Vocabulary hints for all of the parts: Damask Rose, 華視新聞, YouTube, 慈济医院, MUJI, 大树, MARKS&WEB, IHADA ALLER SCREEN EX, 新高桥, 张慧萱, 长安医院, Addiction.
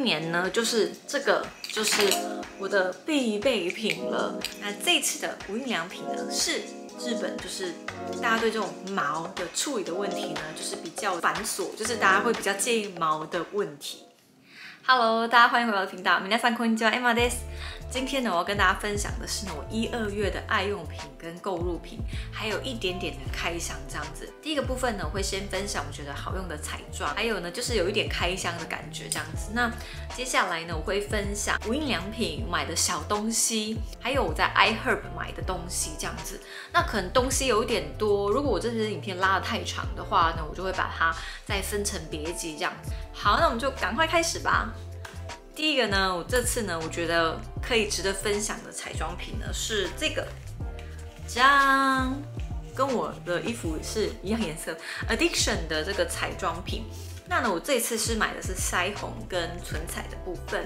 今年呢，就是这个就是我的必备品了。那这次的无印良品呢是日本，就是大家对这种毛的处理的问题呢，就是比较繁琐，就是大家会比较介意毛的问题。 Hello， 大家欢迎回到我的频道。皆さんこんにちは、エマです。今天呢，我要跟大家分享的是呢，我1、2月的爱用品跟购入品，还有一点点的开箱这样子。第一个部分呢，我会先分享我觉得好用的彩妆，还有呢，就是有一点开箱的感觉这样子。那接下来呢，我会分享无印良品买的小东西，还有我在 iHerb 买的东西这样子。那可能东西有一点多，如果我这支影片拉得太长的话呢，我就会把它再分成别集这样子。好，那我们就赶快开始吧。 第一个呢，我这次呢，我觉得可以值得分享的彩妆品呢是这个，将跟我的衣服是一样颜色 ，Addiction 的这个彩妆品。那呢，我这一次是买的是腮红跟唇彩的部分。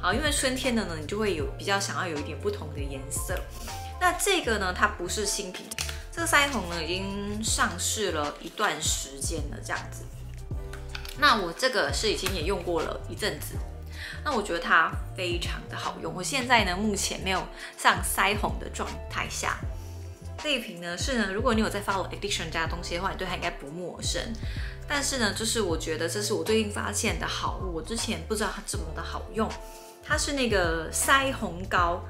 好，因为春天的呢，你就会有比较想要有一点不同的颜色。那这个呢，它不是新品，这个腮红呢已经上市了一段时间了，这样子。那我这个是已经也用过了一阵子。 那我觉得它非常的好用。我现在呢，目前没有上腮红的状态下，这一瓶呢是呢，如果你有在 follow Addiction 家的东西的话，你对它应该不陌生。但是呢，就是我觉得这是我最近发现的好物，我之前不知道它这么的好用。它是那个腮红膏，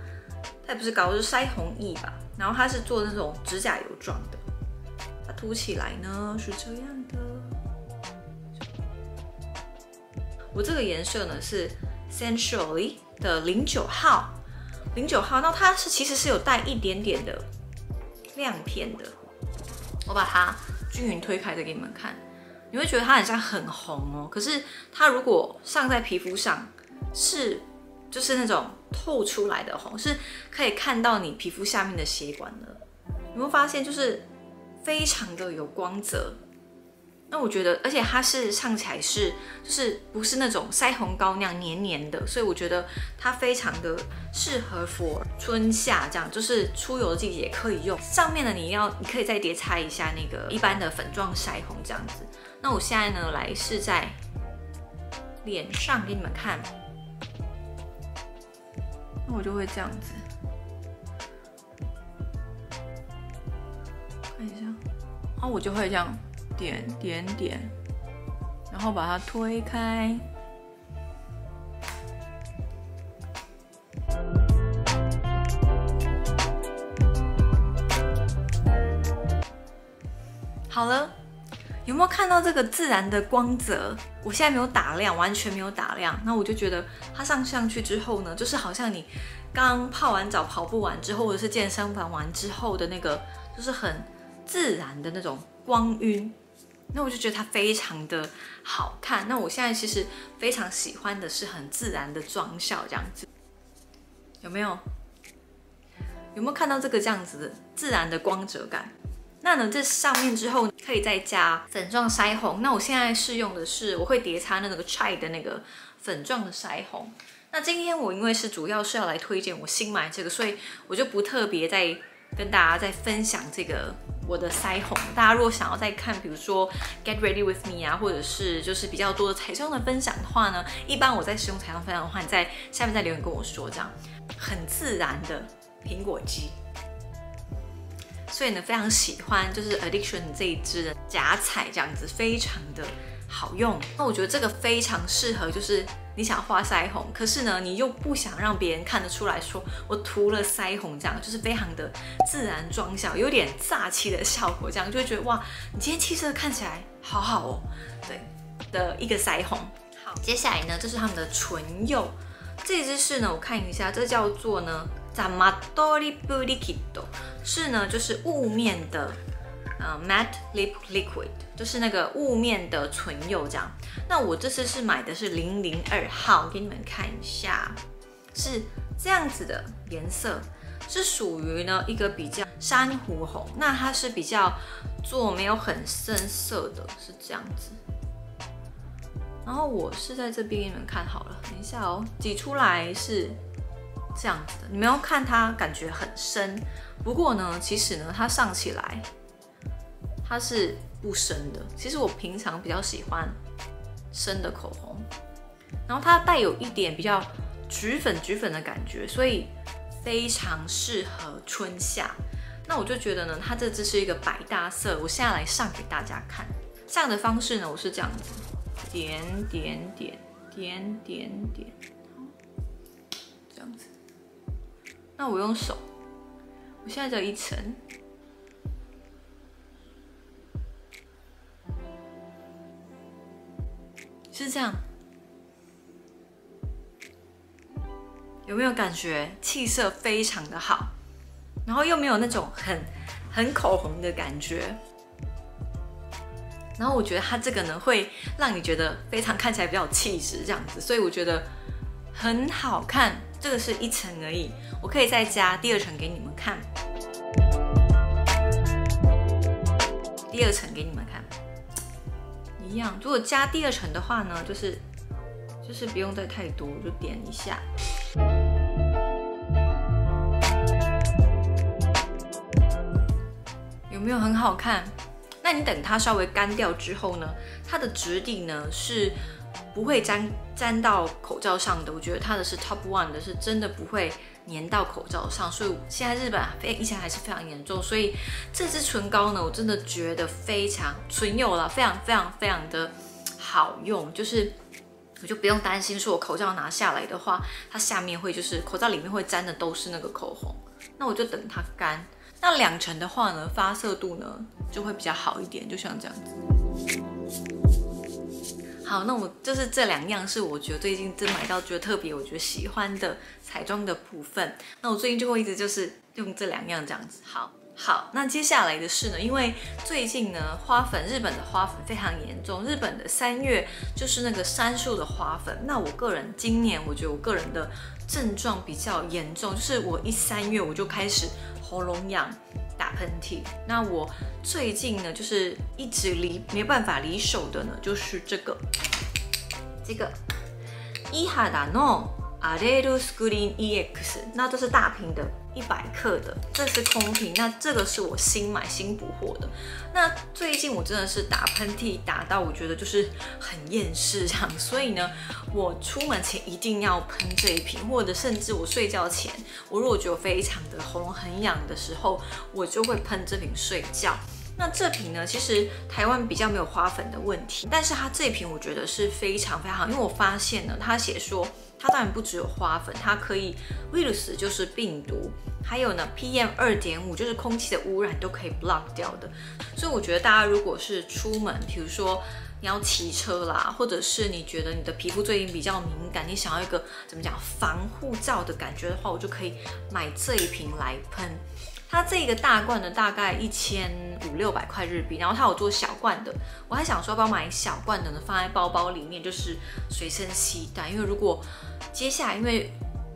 它也不是膏，就是腮红液吧。然后它是做那种指甲油状的，它涂起来呢是这样的。 我这个颜色呢是 Sensually 的09号，那它是其实是有带一点点的亮片的。我把它均匀推开的给你们看，你会觉得它很像很红哦。可是它如果上在皮肤上，是就是那种透出来的红，是可以看到你皮肤下面的血管的。你会发现就是非常的有光泽。 那我觉得，而且它是上起来是，就是不是那种腮红膏那样黏黏的，所以我觉得它非常的适合 for 春夏这样，就是出油的季节可以用。上面呢，你可以再叠擦一下那个一般的粉状腮红这样子。那我现在呢来试在脸上给你们看，那我就会这样子，看一下，啊，我就会这样。 点点点，然后把它推开。好了，有没有看到这个自然的光泽？我现在没有打亮，完全没有打亮。那我就觉得它上去之后呢，就是好像你刚泡完澡、跑步完之后，或者是健身房完之后的那个，就是很自然的那种光晕。 那我就觉得它非常的好看。那我现在其实非常喜欢的是很自然的妆效这样子，有没有？有没有看到这个这样子的自然的光泽感？那呢，这上面之后可以再加粉状腮红。那我现在试用的是我会叠擦那个 chai 的那个粉状的腮红。那今天我因为是主要是要来推荐我新买这个，所以我就不特别在。 跟大家再分享这个我的腮红，大家如果想要再看，比如说 Get Ready With Me 啊，或者是就是比较多的彩妆的分享的话呢，一般我在使用彩妆分享的话，你在下面再留言跟我说，这样很自然的苹果肌。所以呢，非常喜欢就是 Addiction 这一支的假彩这样子，非常的好用。那我觉得这个非常适合就是你想画腮红，可是呢，你又不想让别人看得出来说我涂了腮红，这样就是非常的自然妆效，有点煞气的效果，这样就会觉得哇，你今天气色看起来好好哦，对的一个腮红。好，接下来呢，这是他们的唇釉，这支是呢，我看一下，这叫做呢 Zamatori Liquid， 是呢就是雾面的。 Matte Lip Liquid 就是那个雾面的唇釉这样。那我这次是买的是002号，给你们看一下，是这样子的颜色，是属于呢一个比较珊瑚红。那它是比较做没有很深色的，是这样子。然后我是在这边给你们看好了，等一下哦，挤出来是这样子的。你们要看它感觉很深，不过呢，其实呢它上起来。 它是不深的，其实我平常比较喜欢深的口红，然后它带有一点比较橘粉的感觉，所以非常适合春夏。那我就觉得呢，它这支是一个百搭色，我现在来上给大家看。上的方式呢，我是这样子，点，这样子。那我用手，我现在只有一层。 是这样，有没有感觉气色非常的好，然后又没有那种很口红的感觉，然后我觉得它这个呢会让你觉得非常看起来比较有气质这样子，所以我觉得很好看。这个是一层而已，我可以再加第二层给你们看，一样，如果加第二层的话呢，就是不用再太多，就点一下。有没有很好看？那你等它稍微干掉之后呢，它的质地呢是不会粘到口罩上的。我觉得它的是 Top One 的，是真的不会粘到口罩上。所以现在日本疫情还是非常严重，所以这支唇膏呢，我真的觉得非常非常的好用。就是我就不用担心说我口罩拿下来的话，它下面会就是口罩里面会粘的都是那个口红。那我就等它干。 那两层的话呢，发色度呢就会比较好一点，就像这样子。好，那我就是这两样是我觉得最近买到觉得特别，我觉得喜欢的彩妆的部分。那我最近就会一直就是用这两样这样子。好，那接下来的是呢，因为最近呢日本的花粉非常严重，日本的3月就是那个杉树的花粉。那我个人今年我觉得我个人的症状比较严重，就是我一3月我就开始。 喉咙痒，打喷嚏。那我最近呢，就是一直没办法离手的呢，就是这个 IHADA ALLER SCREEN EX， 那这是大瓶的，100克的，这是空瓶。那这个是我新买新补货的。那最近我真的是打喷嚏打到我觉得就是很厌世这样，所以呢，我出门前一定要喷这一瓶，或者甚至我睡觉前，我如果觉得非常的喉咙很痒的时候，我就会喷这瓶睡觉。 那这瓶呢，其实台湾比较没有花粉的问题，但是它这瓶我觉得是非常好，因为我发现呢，它写说它当然不只有花粉，它可以 virus 就是病毒，还有呢 PM2.5 就是空气的污染都可以 block 掉的，所以我觉得大家如果是出门，比如说你要骑车啦，或者是你觉得你的皮肤最近比较敏感，你想要一个怎么讲防护罩的感觉的话，我就可以买这一瓶来喷。 它这个大罐的大概1500-600块日币，然后它有做小罐的，我还想说帮我买小罐的呢，放在包包里面，就是随身携带。因为如果接下来因为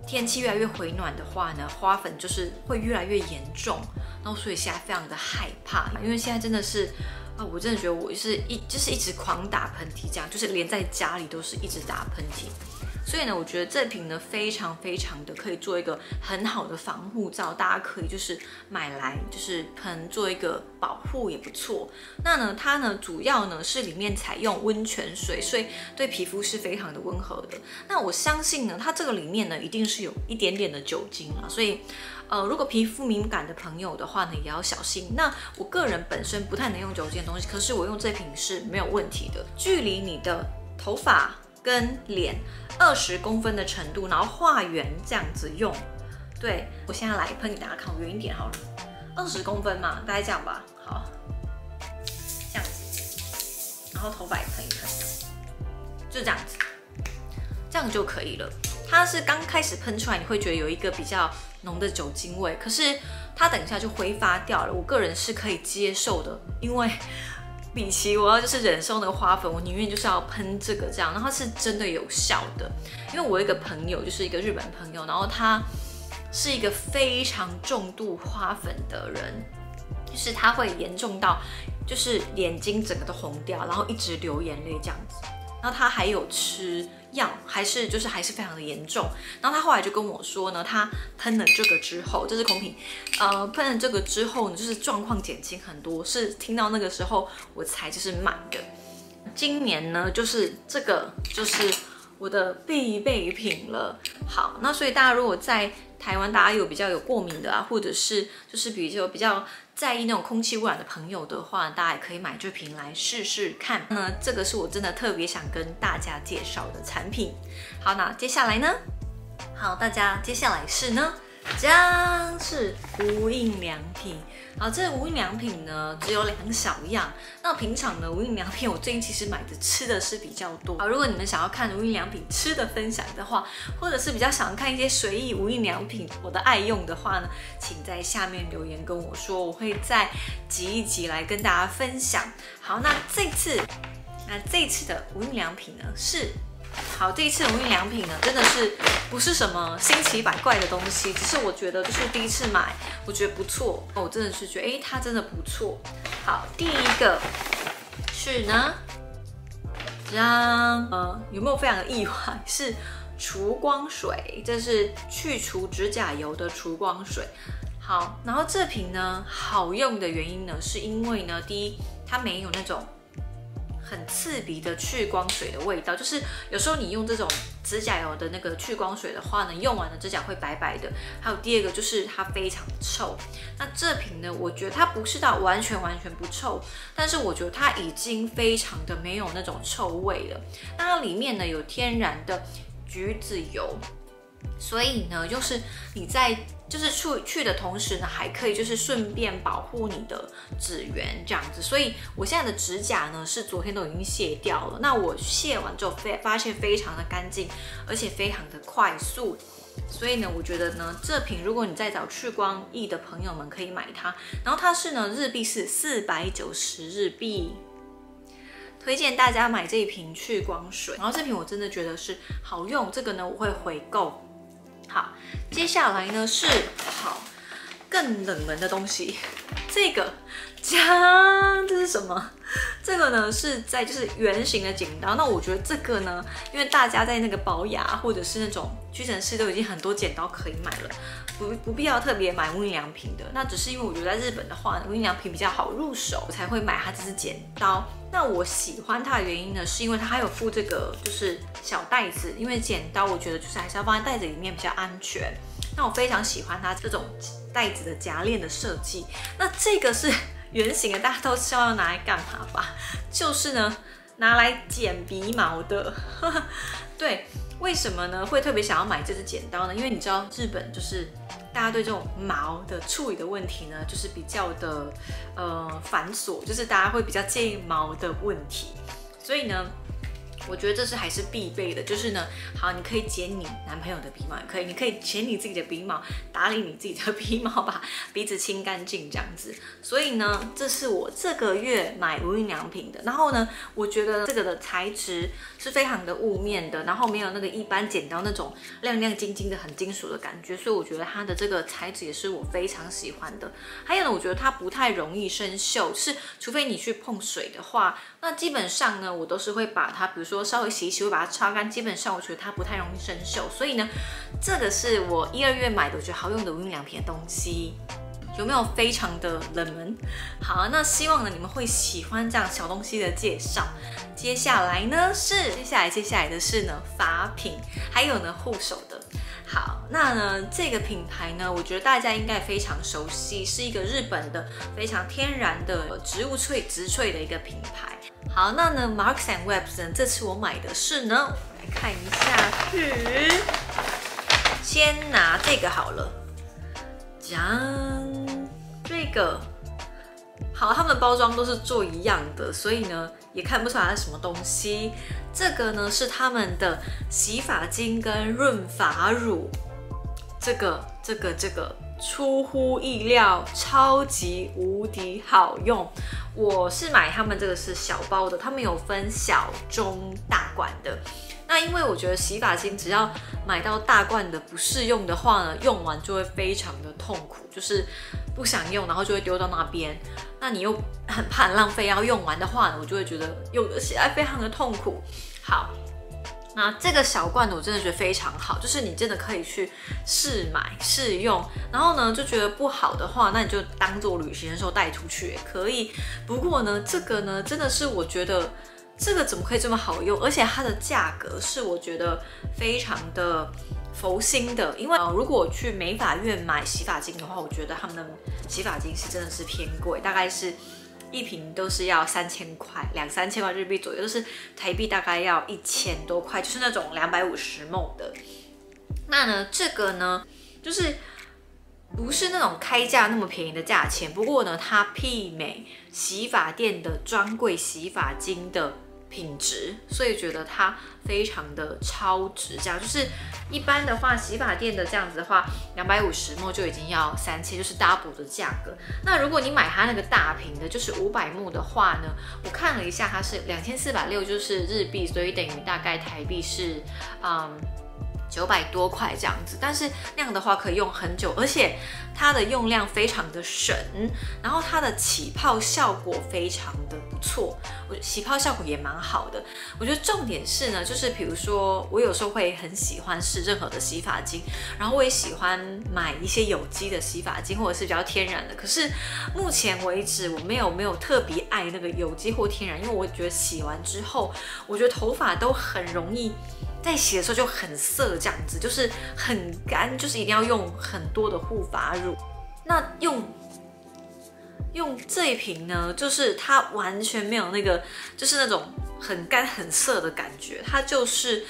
天气越来越回暖的话呢，花粉就是会越来越严重，然后所以现在非常的害怕，因为现在真的是我真的觉得我是一直狂打喷嚏，这样就是连在家里都是一直打喷嚏。 所以呢，我觉得这瓶呢非常的可以做一个很好的防护罩，大家可以就是买来就是喷做一个保护也不错。那呢，它呢主要呢是里面采用温泉水，所以对皮肤是非常的温和的。那我相信呢，它这个里面呢一定是有一点点的酒精啦，所以。 如果皮肤敏感的朋友的话呢，也要小心。那我个人本身不太能用酒精的东西，可是我用这瓶是没有问题的。距离你的头发跟脸20公分的程度，然后画圆这样子用。对我现在来喷给大家看，我远一点好了，20公分嘛，大概这样吧。好，这样子，然后头发也喷一喷，就这样子，这样就可以了。它是刚开始喷出来，你会觉得有一个比较。 浓的酒精味，可是它等一下就挥发掉了。我个人是可以接受的，因为比起我要就是忍受那个花粉，我宁愿就是要喷这个这样，然后它是真的有效的。因为我有一个朋友，就是一个日本朋友，然后他是一个非常重度花粉的人，就是他会严重到就是眼睛整个都红掉，然后一直流眼泪这样子。然后他还有吃。 药还是非常的严重，然后他后来就跟我说呢，他喷了这个之后，这是空瓶，喷了这个之后呢，就是状况减轻很多，是听到那个时候我才就是买的。今年呢，就是这个就是我的必备品了。好，那所以大家如果在台湾，大家有比较有过敏的啊，或者是就是比较在意那种空气污染的朋友的话，大家也可以买这瓶来试试看。那这个是我真的特别想跟大家介绍的产品。好，那接下来呢？好，大家接下来是呢，将是无印良品。 好，这无印良品呢只有2小样。那平常呢，无印良品我最近其实买的吃的是比较多。好，如果你们想要看无印良品吃的分享的话，或者是比较想要看一些随意无印良品我的爱用的话呢，请在下面留言跟我说，我会再集一集来跟大家分享。好，那这次的无印良品呢是。 好，这一次无印良品呢，真的是不是什么新奇百怪的东西，只是我觉得就是第一次买，我觉得不错，我真的是觉得，哎，它真的不错。好，第一个是呢，有没有非常的意外？是除光水，这是去除指甲油的除光水。好，然后这瓶呢，好用的原因呢，是因为呢，第一，它没有那种。 很刺鼻的去光水的味道，就是有时候你用这种指甲油的那个去光水的话呢，用完了指甲会白白的。还有第二个就是它非常臭。那这瓶呢，我觉得它不是到完全不臭，但是我觉得它已经非常的没有那种臭味了。那它里面呢有天然的橘子油，所以呢就是你在。 就是去的同时呢，还可以就是顺便保护你的指缘这样子，所以我现在的指甲呢是昨天都已经卸掉了，那我卸完之后发现非常的干净，而且非常的快速，所以呢，我觉得呢这瓶如果你在找去光液的朋友们可以买它，然后它是呢日币是490日币。 推荐大家买这一瓶去光水，然后这瓶我真的觉得是好用，这个呢我会回购。 好，接下来呢是好更冷门的东西，这个，这是什么？这个呢是在就是圆形的剪刀。那我觉得这个呢，因为大家在那个保养或者是那种屈臣氏都已经很多剪刀可以买了，不必要特别买无印良品的。那只是因为我觉得在日本的话，无印良品比较好入手，我才会买它这支剪刀。 那我喜欢它的原因呢，是因为它还有附这个就是小袋子，因为剪刀我觉得就是还是要放在袋子里面比较安全。那我非常喜欢它这种袋子的夹链的设计。那这个是圆形的，大家都知道要拿来干嘛吧？就是呢，拿来剪鼻毛的。对，为什么呢？会特别想要买这支剪刀呢？因为你知道日本就是。 大家对这种毛的处理的问题呢，就是比较的繁琐，就是大家会比较介意毛的问题，所以呢，我觉得这是还是必备的，就是呢，好，你可以剪你男朋友的鼻毛，你可以剪你自己的鼻毛，打理你自己的鼻毛，把鼻子清干净这样子。所以呢，这是我这个月买无印良品的，然后呢，我觉得这个的材质是非常的雾面的，然后没有那个一般剪刀那种亮亮晶晶的很金属的感觉，所以我觉得它的这个材质也是我非常喜欢的。还有呢，我觉得它不太容易生锈，是除非你去碰水的话，那基本上呢，我都是会把它，比如说稍微洗一洗，会把它擦干。基本上我觉得它不太容易生锈，所以呢，这个是我1、2月买的，我觉得好用的无印良品的东西。 有没有非常的冷门？好，那希望呢你们会喜欢这样小东西的介绍。接下来呢是接下来的是呢发品，还有呢护手的。好，那呢这个品牌呢，我觉得大家应该非常熟悉，是一个日本的非常天然的植物植萃的一个品牌。好，那呢 MARKS&WEB 呢，这次我买的是呢，我来看一下是，先拿这个好了，这个好，他们的包装都是做一样的，所以呢也看不出来是什么东西。这个呢是他们的洗发精跟润发乳，这个出乎意料，超级无敌好用。我是买他们这个是小包的，他们有分小、中、大罐的。 那因为我觉得洗发精只要买到大罐的不适用的话呢，用完就会非常的痛苦，就是不想用，然后就会丢到那边。那你又很怕浪费，要用完的话呢，我就会觉得用的起来非常的痛苦。好，那这个小罐的我真的觉得非常好，就是你真的可以去试买试用，然后呢就觉得不好的话，那你就当做旅行的时候带出去也可以。不过呢，这个呢真的是我觉得。这个怎么可以这么好用？而且它的价格是我觉得非常的佛心的，因为如果我去美发院买洗发精的话，我觉得他们的洗发精是真的是偏贵，大概是一瓶都是要3000块，2、3000块日币左右，就是台币大概要1000多块，就是那种250ml 的。那呢，这个呢，就是不是那种开价那么便宜的价钱，不过呢，它媲美洗发店的专柜洗发精的品质，所以觉得它非常的超值。这样就是一般的话，洗发店的这样子的话，250ml 就已经要3000，就是 double 的价格。那如果你买它那个大瓶的，就是500ml 的话呢，我看了一下，它是2460，就是日币，所以等于大概台币是900多块这样子，但是那样的话可以用很久，而且它的用量非常的省，然后它的起泡效果非常的不错，我觉得起泡效果也蛮好的。我觉得重点是呢，就是比如说我有时候会很喜欢试任何的洗发精，然后我也喜欢买一些有机的洗发精或者是比较天然的，可是目前为止我没有特别爱那个有机或天然，因为我觉得洗完之后，我觉得头发都很容易在洗的时候就很涩，这样子就是很干，就是一定要用很多的护发乳。那用这一瓶呢，就是它完全没有那个，就是那种很干很涩的感觉，它就是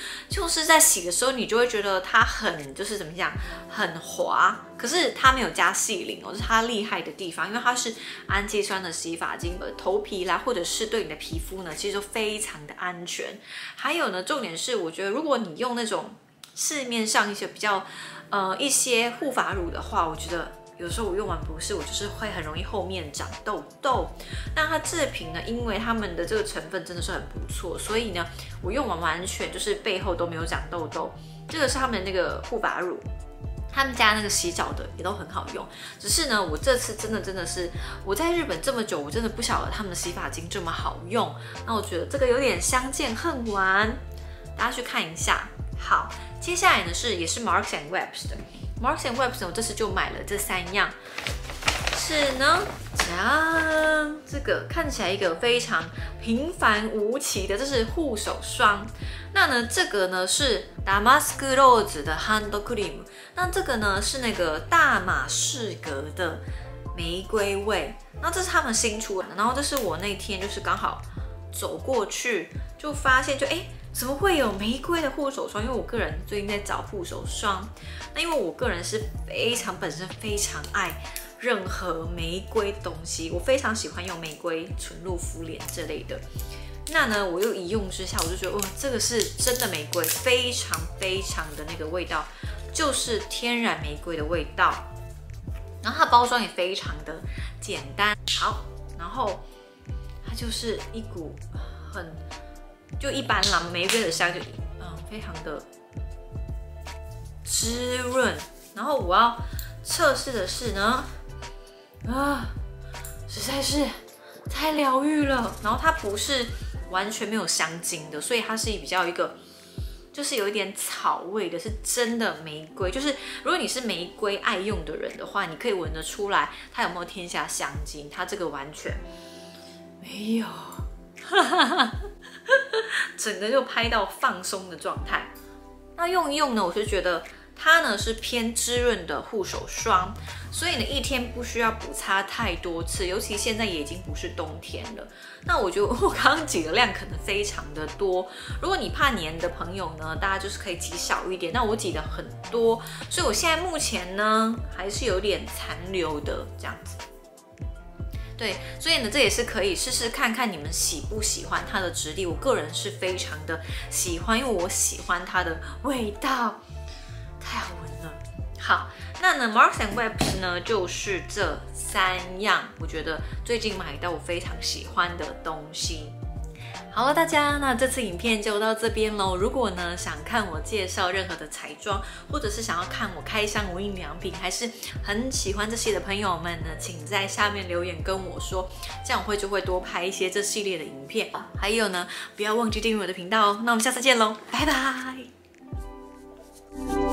在洗的时候你就会觉得它很就是怎么讲，很滑。可是它没有加细鳞哦，是它厉害的地方，因为它是氨基酸的洗发精，头皮啦或者是对你的皮肤呢，其实都非常的安全。还有呢，重点是我觉得如果你用那种市面上一些比较一些护发乳的话，我觉得有时候我用完不是，我就是会很容易后面长痘痘。那它这瓶呢，因为它们的这个成分真的是很不错，所以呢，我用完完全就是背后都没有长痘痘。这个是他们的那个护发乳，他们家那个洗澡的也都很好用。只是呢，我这次真的是我在日本这么久，我真的不晓得他们的洗发精这么好用。那我觉得这个有点相见恨晚，大家去看一下。好，接下来呢也是 MARKS&WEB 的。MARKS&WEB 我这次就买了这3样，是呢，这个看起来一个非常平凡无奇的，这是护手霜。那呢，这个呢是 Damask Rose 的 Hand Cream， 那这个呢是那个大马士革的玫瑰味。那这是他们新出的，然后这是我那天就是刚好走过去就发现就怎么会有玫瑰的护手霜？因为我个人最近在找护手霜，那因为我个人是本身非常爱任何玫瑰东西，我非常喜欢用玫瑰纯露敷脸这类的。那呢，我又一用之下，我就觉得哇，这个是真的玫瑰，非常的那个味道，就是天然玫瑰的味道。然后它包装也非常的简单，好，然后它就是一股就一般啦，玫瑰的香就非常的滋润。然后我要测试的是呢，实在是太疗愈了。然后它不是完全没有香精的，所以它是比较一个就是有一点草味的，是真的玫瑰。就是如果你是玫瑰爱用的人的话，你可以闻得出来它有没有添加香精，它这个完全没有。整个就拍到放松的状态。那用一用呢，我是觉得它呢是偏滋润的护手霜，所以呢一天不需要补擦太多次，尤其现在也已经不是冬天了。那我觉得我刚刚挤的量可能非常的多，如果你怕黏的朋友呢，大家就是可以挤少一点。那我挤的很多，所以我现在目前呢还是有点残留的这样子。对，所以呢，这也是可以试试看看你们喜不喜欢它的质地。我个人是非常的喜欢，因为我喜欢它的味道，太好闻了。好，那呢 ，MARKS&WEB 呢就是这3样，我觉得最近买到我非常喜欢的东西。好了，大家，那这次影片就到这边喽。如果呢想看我介绍任何的彩妆，或者是想要看我开箱无印良品，还是很喜欢这些的朋友们呢，请在下面留言跟我说，这样我就会多拍一些这系列的影片。还有呢，不要忘记订阅我的频道哦。那我们下次见喽，拜拜。